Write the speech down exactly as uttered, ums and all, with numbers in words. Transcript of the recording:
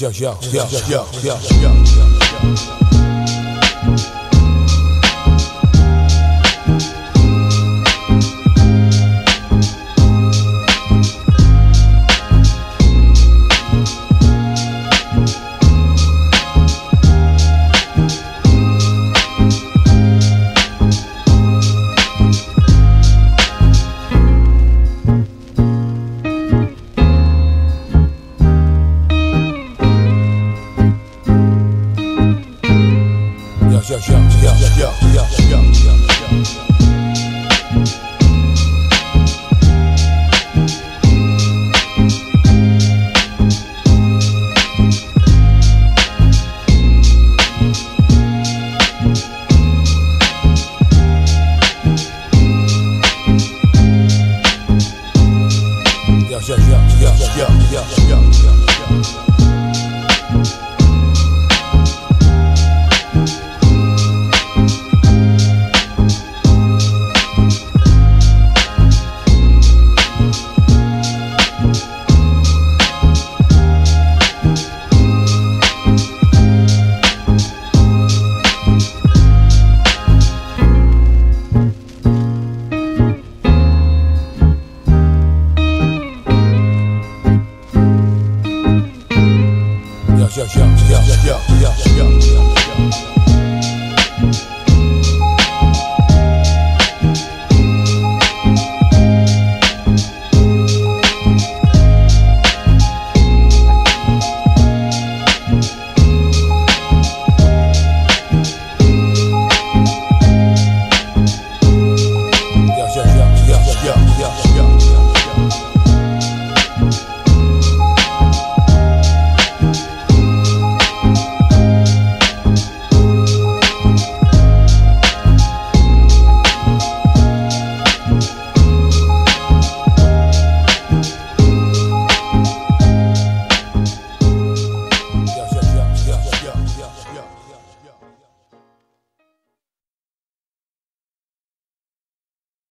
Yo, yo, yo, yo, yo, yo, yo, yo. Yo, yo, yo, yo, yo, yo, yo, yo. Yo, yo, yo, yo, yo, yo, yo, yo, yo. Yo, yo, yo, yo, yo, yo, yo, yo.